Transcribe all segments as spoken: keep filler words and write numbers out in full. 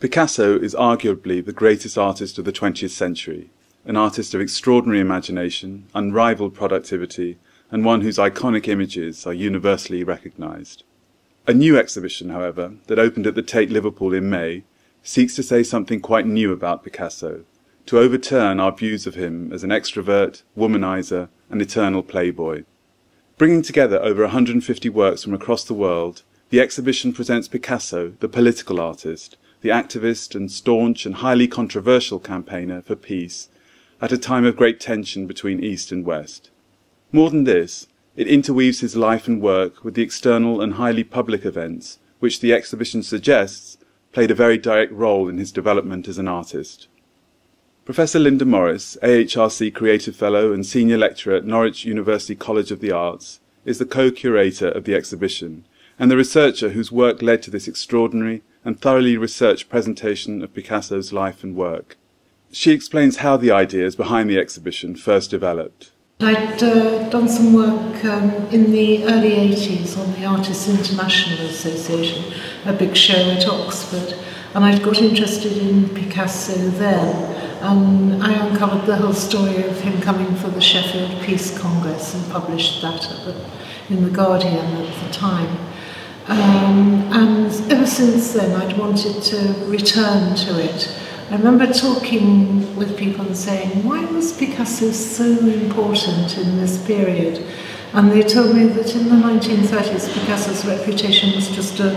Picasso is arguably the greatest artist of the twentieth century, an artist of extraordinary imagination, unrivaled productivity, and one whose iconic images are universally recognised. A new exhibition, however, that opened at the Tate Liverpool in May, seeks to say something quite new about Picasso, to overturn our views of him as an extrovert, womanizer, and eternal playboy. Bringing together over one hundred fifty works from across the world, the exhibition presents Picasso, the political artist, the activist and staunch and highly controversial campaigner for peace, at a time of great tension between East and West. More than this, it interweaves his life and work with the external and highly public events, which the exhibition suggests played a very direct role in his development as an artist. Professor Linda Morris, A H R C Creative Fellow and Senior Lecturer at Norwich University College of the Arts, is the co-curator of the exhibition, and the researcher whose work led to this extraordinary and thoroughly researched presentation of Picasso's life and work. She explains how the ideas behind the exhibition first developed. I'd uh, done some work um, in the early eighties on the Artists International Association, a big show at Oxford, and I'd got interested in Picasso then. And I uncovered the whole story of him coming for the Sheffield Peace Congress and published that at the, in The Guardian at the time. Um, and ever since then I'd wanted to return to it. I remember talking with people and saying, why was Picasso so important in this period? And they told me that in the nineteen thirties Picasso's reputation was just a,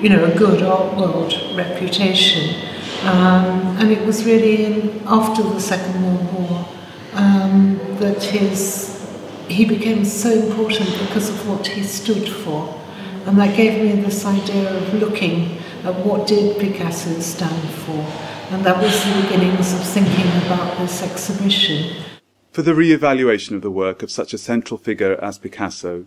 you know, a good art world reputation. Um, and it was really in, after the Second World War um, that his he became so important because of what he stood for. And that gave me this idea of looking at what did Picasso stand for. And that was the beginnings of thinking about this exhibition. For the re-evaluation of the work of such a central figure as Picasso,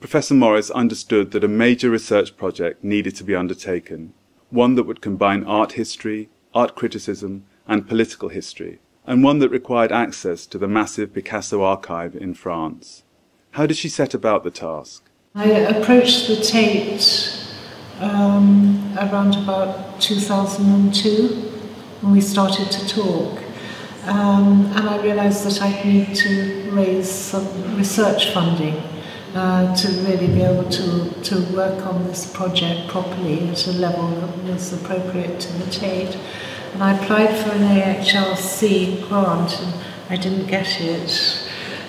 Professor Morris understood that a major research project needed to be undertaken, one that would combine art history, art criticism, and political history, and one that required access to the massive Picasso archive in France. How did she set about the task? I approached the Tate um, around about two thousand two, when we started to talk, um, and I realised that I'd need to raise some research funding Uh, to really be able to, to work on this project properly at a level that was appropriate to the Tate. And I applied for an A H R C grant and I didn't get it.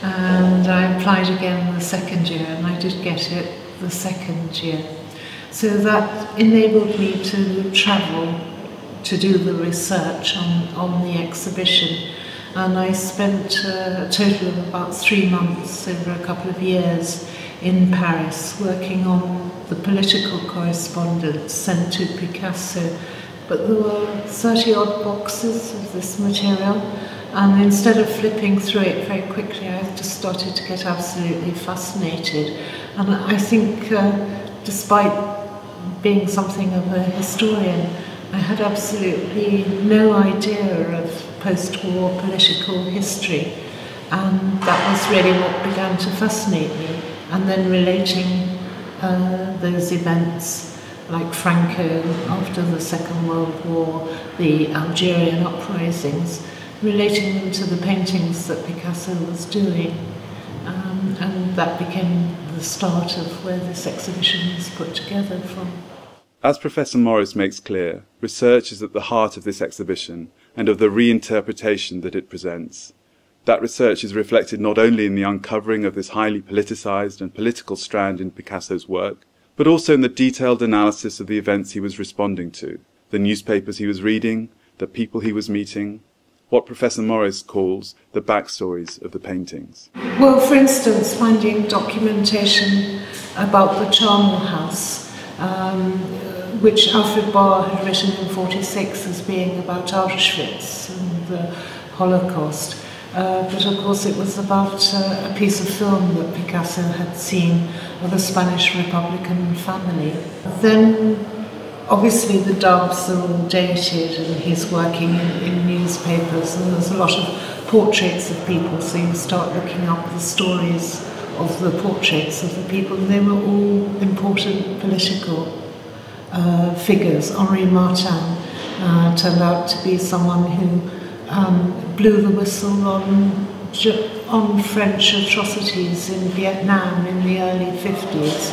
And I applied again the second year and I did get it the second year. So that enabled me to travel to do the research on, on the exhibition. And I spent uh, a total of about three months over a couple of years in Paris working on the political correspondence sent to Picasso. But there were thirty odd boxes of this material, and instead of flipping through it very quickly, I just started to get absolutely fascinated. And I think, uh, despite being something of a historian, I had absolutely no idea of post-war political history, and that was really what began to fascinate me. And then relating uh, those events like Franco after the Second World War, the Algerian uprisings, relating them to the paintings that Picasso was doing, um, and that became the start of where this exhibition was put together from. As Professor Morris makes clear, research is at the heart of this exhibition and of the reinterpretation that it presents. That research is reflected not only in the uncovering of this highly politicised and political strand in Picasso's work, but also in the detailed analysis of the events he was responding to, the newspapers he was reading, the people he was meeting, what Professor Morris calls the backstories of the paintings. Well, for instance, finding documentation about the Charnel House, Um, which Alfred Barr had written in forty-six as being about Auschwitz and the Holocaust. Uh, but of course it was about uh, a piece of film that Picasso had seen of a Spanish Republican family. Then obviously the doves are all dated and he's working in, in newspapers and there's a lot of portraits of people, so you start looking up the stories of the portraits of the people. They were all important political uh, figures. Henri Martin uh, turned out to be someone who um, blew the whistle on, on French atrocities in Vietnam in the early fifties.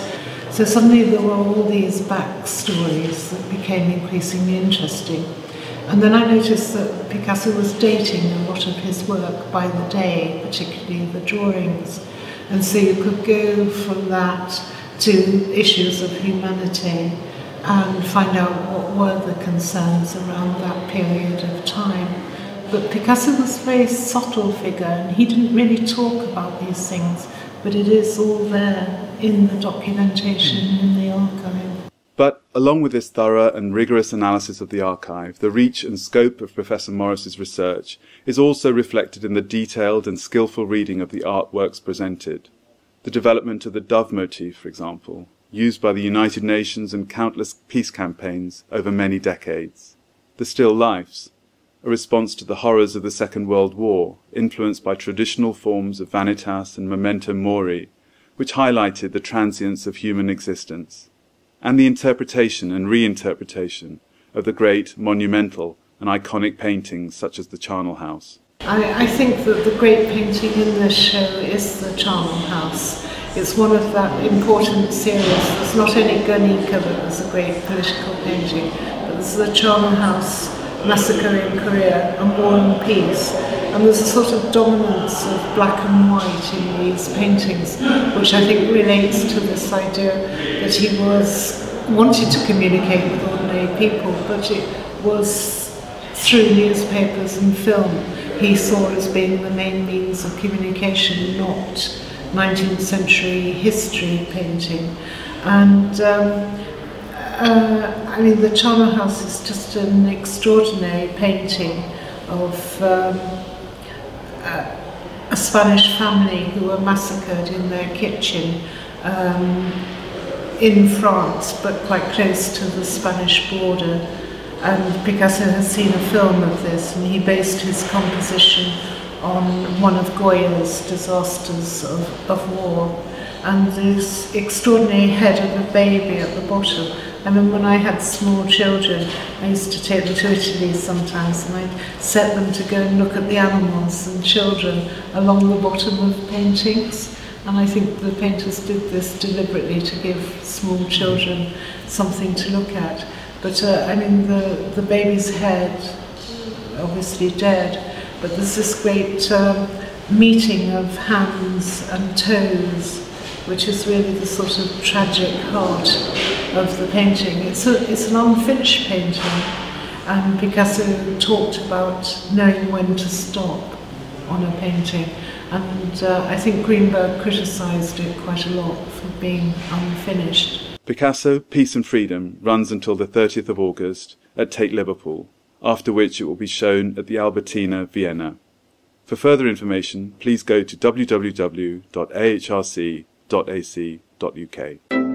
So suddenly there were all these backstories that became increasingly interesting. And then I noticed that Picasso was dating a lot of his work by the day, particularly the drawings. And so you could go from that to issues of humanity and find out what were the concerns around that period of time. But Picasso was a very subtle figure, and he didn't really talk about these things, but it is all there in the documentation in the archive. But along with this thorough and rigorous analysis of the archive, the reach and scope of Professor Morris's research is also reflected in the detailed and skillful reading of the artworks presented. The development of the dove motif, for example, used by the United Nations and countless peace campaigns over many decades. The still lifes, a response to the horrors of the Second World War, influenced by traditional forms of vanitas and memento mori, which highlighted the transience of human existence, and the interpretation and reinterpretation of the great, monumental and iconic paintings such as the Charnel House. I, I think that the great painting in this show is the Charnel House. It's one of that important series. There's not only Guernica, but there's a great political painting, but there's the Charnel House, Massacre in Korea, and War and Peace. And there's a sort of dominance of black and white in these paintings, which I think relates to this idea that he was wanted to communicate with ordinary people, but it was through newspapers and film he saw as being the main means of communication, not nineteenth century history painting. And um, Uh, I mean, the Charnel House is just an extraordinary painting of um, a, a Spanish family who were massacred in their kitchen um, in France, but quite close to the Spanish border. And Picasso has seen a film of this, and he based his composition on one of Goya's disasters of, of war. And this extraordinary head of a baby at the bottom. I mean, when I had small children, I used to take them to Italy sometimes, and I'd set them to go and look at the animals and children along the bottom of paintings. And I think the painters did this deliberately to give small children something to look at. But uh, I mean, the, the baby's head, obviously dead, but there's this great um, meeting of hands and toes, which is really the sort of tragic heart of the painting. It's, a, it's an unfinished painting, and Picasso talked about knowing when to stop on a painting, and uh, I think Greenberg criticised it quite a lot for being unfinished. Picasso, Peace and Freedom runs until the thirtieth of August at Tate Liverpool, after which it will be shown at the Albertina Vienna. For further information, please go to w w w dot a h r c dot org dot a c dot u k.